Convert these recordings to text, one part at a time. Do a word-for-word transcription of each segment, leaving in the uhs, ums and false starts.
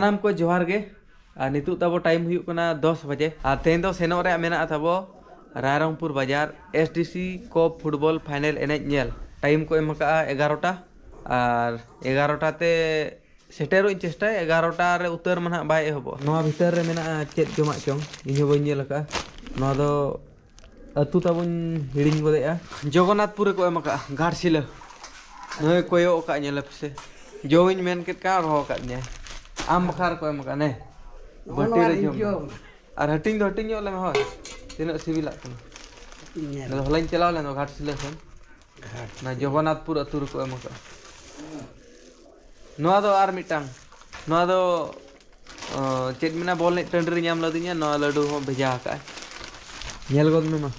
सानाम को जोहार गे आर नितु तबो टाइम हुई कुना दस बजे आर तेन दो सेनो रे मेना तबो रायरंगपुर बाजार एसडीसी कप फुटबॉल फाइनल एनेज नेल टाइम को एम का एगारोटा आर एगारोटा ते सेटेरो चेष्टा एगारोटा रे उतर मना बाय होबो नोवा भीतर रे मेना चेत जोमा चोंग इन्हे बो नेल का नोवा दो अतु तबो हिडिंग गोदेया जगन्नाथपुर को एम का गारसिला नोय कोयो का नेल पसे जोइन मेन के का रो का ने am bakar ko em kane bati re jom ar hating do hating yo le ho tino sibilak tino na holain chelao le no ghat sile son na Jagannathpur atur ko em ka noa do ar mitang noa do chet mina bol ne tendri nyam ladinya noa ladu ho bheja ka nyel god me ma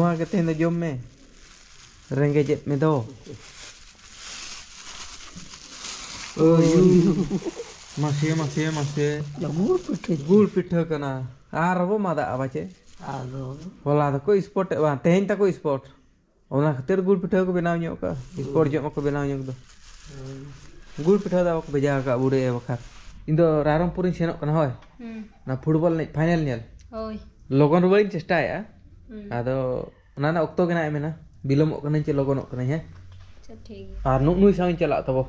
noa ke tendo jom me renge jet me do masih masih masih gul pitha gul pitha kana arabo mada abache ado bola ko sport ba tehin ta ko sport ona khatir gul pitha ko benaw nyok ka sport jom ko benaw nyok do gul pitha da ko beja ka bude e bakar indo Rairangpur in senok kana hoy na football ne final nyel hoy logon ro bain chesta ya ado ona na okto kana mena bilomok kana che logonok kana he acha thik ar nu nu sang chalak tabo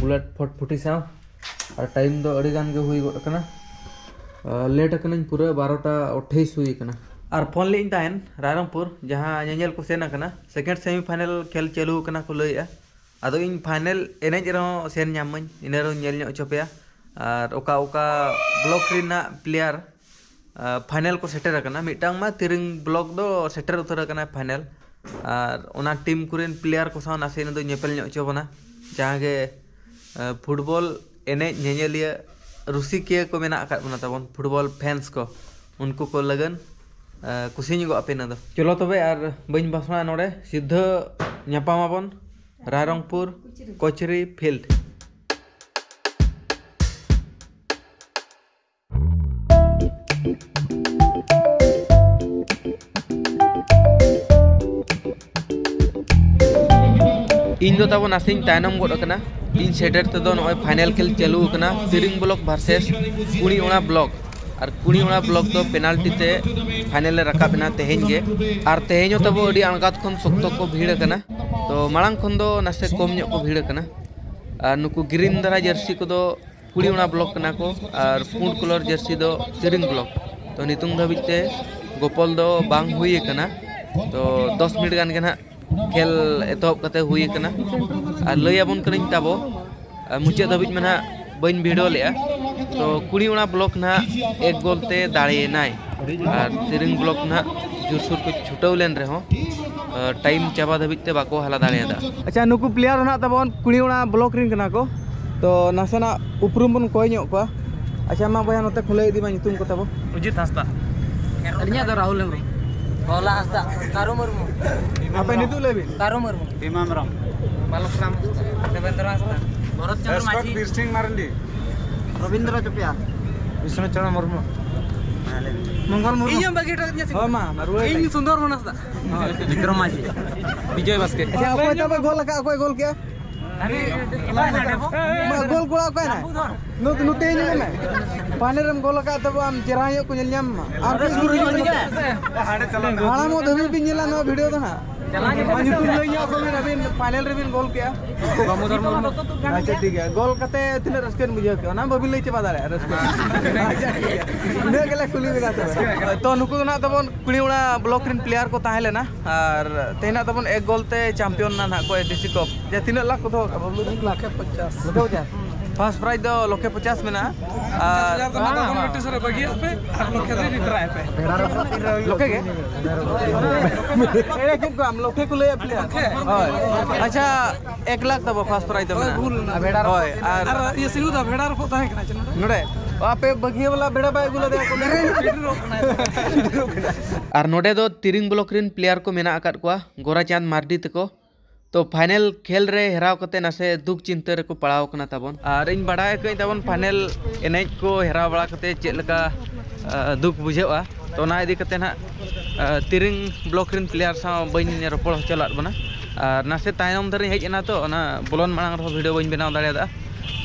bullet फट फुटी साव और time दो अड़ीगान के हुई गोट कना late Kanan पूरा बारह अट्ठाईस हुई कना और फोन लेन तायन रायरंगपुर जहां नेनेल को सेना कना सेकंड सेमीफाइनल खेल चालू कना को लईया आदो इन फाइनल एनेज रो सेन न्यामन इने रो नेल नो चोपया और ओका ओका ब्लॉक रिना प्लेयर फाइनल को सेटर कना मिटांग मा तिरिंग ब्लॉक दो सेटर उतर कना फाइनल और ओना टीम कुरेन प्लेयर को साव नासे ने दो नेपल नो चोबना जहां के फुटबॉल एने नेनेलिया रुसिकिया को मेना आका बना तबन फुटबॉल फैंस को उनको को लगन कुसिन गो अपेना दो चलो तबे आर बइन बसना नोडे सिद्ध न्यापामाबन रायरंगपुर कोचरी फील्ड इन दो तबो नासिंग तायनम गोड कना इन सेटर ते दो नय फाइनल खेल चालू कना तिरिंग ब्लॉक वर्सेस कुणी ओणा ब्लॉक आर कुणी ओणा ब्लॉक दो पेनाल्टी ते फाइनल रे रकाब ना तेहेन गे आर तेहेन तबो अडी अनगात खन सक्त को भीड़ कना तो माळांग खन दो नासे कम न्यो को भीड़ कना आर नुकु ग्रीन धरा जर्सी को दो कुणी ओणा ब्लॉक कना को आर पुंड कलर जर्सी दो तिरिंग ब्लॉक तो नितुंग धाबित ते गोपल दो बांग हुई कना तो दस मिनट गान के ना खेल एतोप कते हुई कना आर लयबन करिन ताबो मुचे दबिज मना बइन भिडियो लेया तो कुणी ओणा ब्लॉक ना एक गोल ते दाळे नाय आर तिरिंग ब्लॉक ना जोरसुर को छुटाव लेन रे हो टाइम चाबा दबिज ते बाको हला दाळेदा अच्छा नुकु प्लेयर होना तबन कुणी ओणा ब्लॉक रिन कना को तो नासना उपरुम बन कोय न्यो को अच्छा मा बया नते खुले दी मा नितुम को तबो उजित हस्ता अरिया द राहुल मुर्मू बोला हस्ता कारो मुर्मू आपे नितु लेबी कारो मुर्मू इमाम Ram Malam Devendra Asta, Bharat Chandra Maji, Piercing Marandi, Ravindra Chopia, Vishnu Chandra Murmu, Mongol Murmu. Ini yang bagi terusnya sih. Oh ma, ini sundar mana sih? Vikram Maji, Vijay Basket. Siapa yang coba gol lagi? Aku yang gol kya? Ani, mana ada bu? Gol gol aku yang na. Nut nutain juga na. Paneram gol lagi atau am cerahnya kunjilnya ma. Ada suruh juga. Ada mau demi pinjilan mau video tuh na. Final रे बिन गोल किया गमोदर मुर्मू अच्छा ठीक है गोल कते तिने रस्केन बुझा के ना बबिल लेचे बाजार है रस्केन अच्छा ठीक है ने गेला खुली बिना तो नुकु ना तबन कुणीउड़ा ब्लॉक रिन प्लेयर को ताहेले ना और तेना तबन एक गोल ते चैंपियन ना ना को एडीसी कप जे तीन लाख को दो लाख पचास दो हजार फर्स्ट प्राइज दो लाख पचास में ना और कम्युनिटी से बगिया पे लाख के रे ट्राई पे लाख के ए किनको हम लोके को ले अच्छा एक लाख तब फर्स्ट प्राइज तब भेड़ा होय और ये सिनु दा भेड़ा को ताहे कना चनो नोडे आपे बगिया वाला भेड़ा बाय गुला दे को और नोडे दो तिरिंग ब्लॉक रिन प्लेयर को मेना आकात कोआ गोराचांद मार्डी तको तो फाइनल खेल रे हेराव कते नासे दुख चिंता रे को पड़ाव कना तबन और इन बड़ाय कई तबन फाइनल एनेज को हेराव बड़ा कते चेक लका दुख बुझेवा तो ना इदी कते ना तिरिंग ब्लॉक रिन प्लेयर सा बइन रोपड़ होचलात बना nase tayom dari hek ena to ona bolon malang roh video boin benau dari ada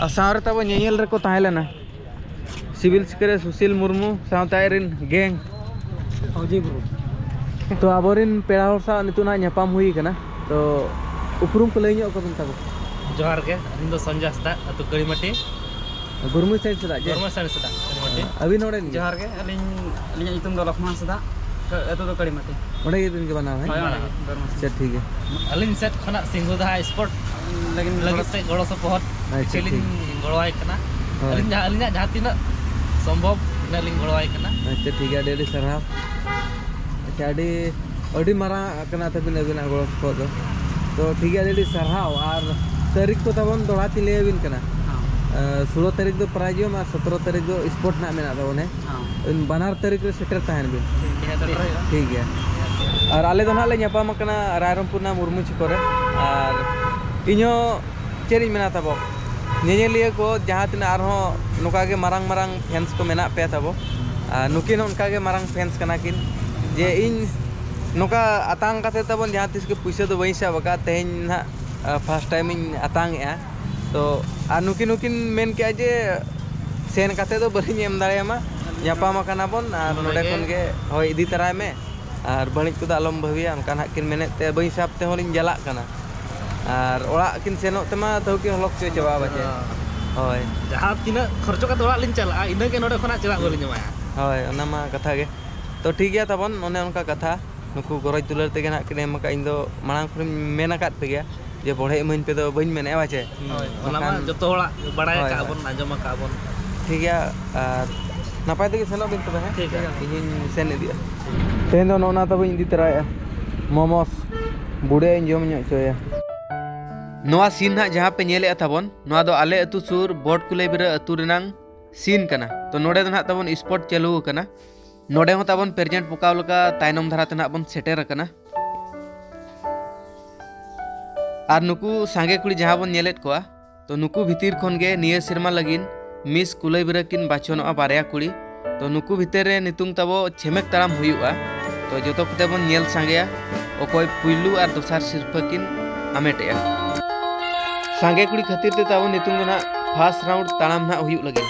asar tabo nyel reko tailana sibil sikere Susil Murmu sautairin geng auji bro to aborin pedal sa nituna nyapam hui kana to uprum kulai nyok ko bentabo johar ke indo Sanjay Hasta atau Karimati Gurmu Said Sada Gurmu Said Sada Karimati abin oren johar ke alin alin itum do Lakhman Sada itu tuh kali mati. Udah gitu nih kemana? Set tiga. Alin set kena singgung dah sport. Lagi lagi set golok sepohot. Cilin golok kena. Alinnya alinnya jati nak sombong. Naling golok kena. Set tiga dari serap. Jadi, odi marah kena tapi lagi nak golok sepot tu. So tiga dari serap. Ar tarik tu tahun doa tili lagi kena. Sulo tarik tu perajian mas. Setro tarik tu sport nak mana tahun eh. Banar tarik tu seter tahan bin. ठीक है और आले तो ना ले यहाँ पर मकना रायरमपुर ना मुरमुच करे और इन्हों चेरी में ना था बो ये लिए को जहाँ तीन आर हो नुका के मरंग मरंग फैंस को में ना पे था बो नुकीन उनका के मरंग फैंस कना किन ये इन नुका अतांग का थे तब उन जहाँ तीस के पूछे तो वहीं से बका तहें ना फर्स्ट टाइम इन अतांग या तो नुकीन नुकीन मेन क्या जे सेन का थे तो बड़ी ये मदारे हमा nyapa makan apun, nolak pun ke, hoi di terai me, balik kuda alam bahaya, makan hakin menet, bagi siap teh holin jalak kana, olak kin senok tema tahu kin holok cuy coba baca, hoi, jahat kina kerjok atau olak lincal, indah kin nolak kena jalak boleh nyamai, hoi, nama kata ke, to tiga tahun, nolak nolak kata, nuku korai tular tega nak kena maka indo malang film menakat tega, dia boleh main pedo bany menet baca, hoi, nama jatuh olak, baraya kabon, najam kabon, tiga. Napa itu kesana bintu bah? Ingin sen itu. Sen itu nona tapi ini teraya. Momos, budaya injomnya coy ya. Noa scene ha jaha pe nyele athabon, noa do ale atu sur board kule bira atu renang scene kana. To node do na tabon sport chalu kana. Node ho tabon present pokaul ka tainom dhara tena abon setter kana. Ar nuku sange kuli jaha bon nyelet koa, to nuku bhitir khon ge niye sirma lagin. Miss Kulai berakin bacaan apa baraya kuli, to nuku bhitere nitung tabo cemek taram huyua, to jodoh kita pun nyel sanggaya, okoi pilu ar dosar sirpakin amet ya. Sanggaya kuli khatir te tabo nitung dona fast round taram na huyu lagi.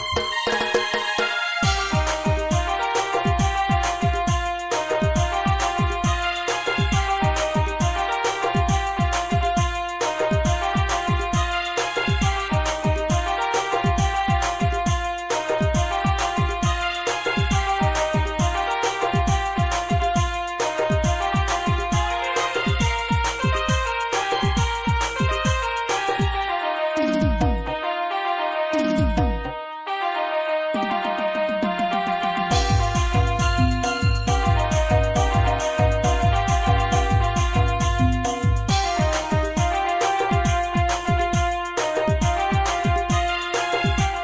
Noa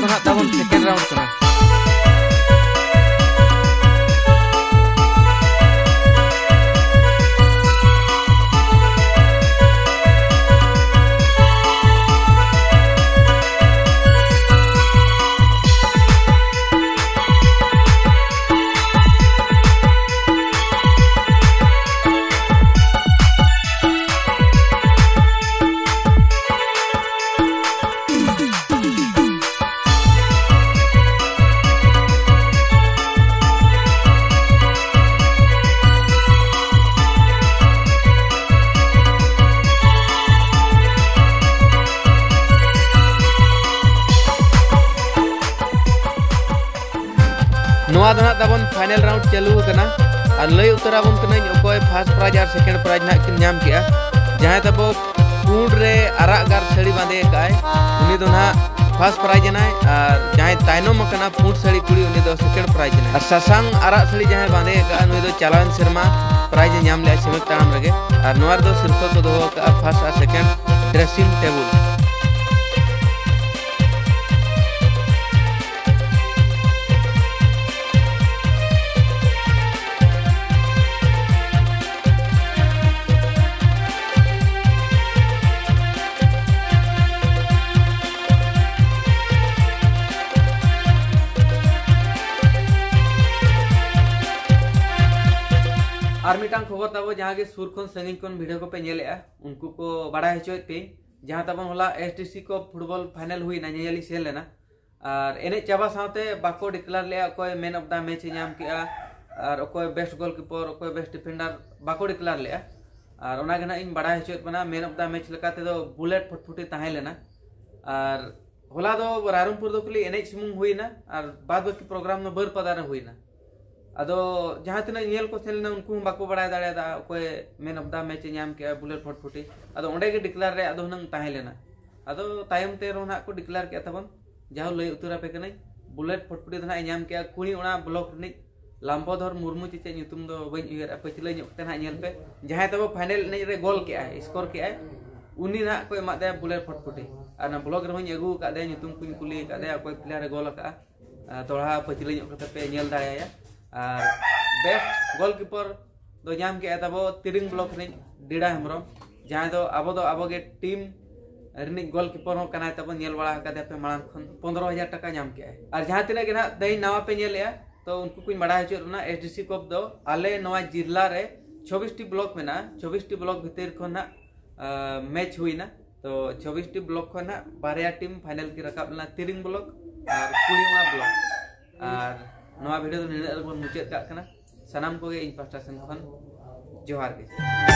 tuh tahun second round kena. Noa dona tabon final round chalu kana ar lai utara bun kana okoi first prize ar second prize na kin nyam kiya jaha tabo kun re arak gar sari bande kai uni dona first prize na ar jaha taino makana put sari kuli uni do second prize na ar sasang arak sari jaha bande kai uni do chalawan sirma prize nyam le semak taram rage ar noar do sirpa ko do ka first ar second dressing table मिटान खबर तब जहाँ के सुर खन संगिन खन video को पे नेले उनको को बाड़ाय होचोय पे जहाँ तबन होला एसडीसी को फुटबॉल फाइनल हुई ना नेली सेल लेना और एने चाबा साथे बाको डिक्लेयर ले कोई मैन ऑफ द मैच नाम के और कोई बेस्ट गोलकीपर कोई बेस्ट डिफेंडर बाको डिक्लेयर ले और ओना के ना इन बाड़ाय होचोय बना मैन ऑफ द मैच लकाते दो बुलेट फुटफुटी ताहे लेना और होला दो रायरमपुर दो के एने सिमुंग हुई ना और बाद बाकी प्रोग्राम में बर पदार हुई ना अदो जहाँ तना नेल को सेल ना उनको बाको बड़ा दाड़े दा कोई मैन ऑफ द मैच नाम के बुलेट फुटफुटी अदो ओंडे के डिक्लेयर रे अदो नंग ताहे लेना अदो तायम ते रोना को डिक्लेयर के तबन जहाँ लई उतरा पे कने बुलेट फुटफुटी दना नाम के कुणी ओना ब्लॉक नि लाम्बोधर मुर्मू चेचे नितुम दो बई उयर पछले नोकते ना नेल पे जहाँ तब फाइनल ने रे गोल किया है स्कोर किया है उनी ना कोई मादे बुलेट फुटफुटी और ना ब्लॉक रे अगु का दे नितुम कुन कुली का दे कोई प्लेयर गोल का तोड़ा पछले नोकते पे नेल दाड़ेया और बेस्ट गोलकीपर दो नाम के तब तिरिंग ब्लॉक रे डीडा हेमरम जहाँ दो अब दो अब के टीम रिनिक गोलकीपर हो कनाय तब नेल बड़ा का दे पे माण खन पंद्रह हज़ार टका नाम के और जहाँ तना के ना दही नवा पे नेले तो उनको कुछ बड़ा होना एसडीसी कप दो आले नवा जिला रे चौबीस टी ब्लॉक में ना चौबीस टी ब्लॉक भीतर खन मैच हुई ना तो चौबीस टी ब्लॉक खन बारह टीम फाइनल की रकाब लेना तिरिंग ब्लॉक और कुड़ीवा ब्लॉक और नवा वीडियो तो निना मुचाद का सामान को इन पास्टा जोहार के।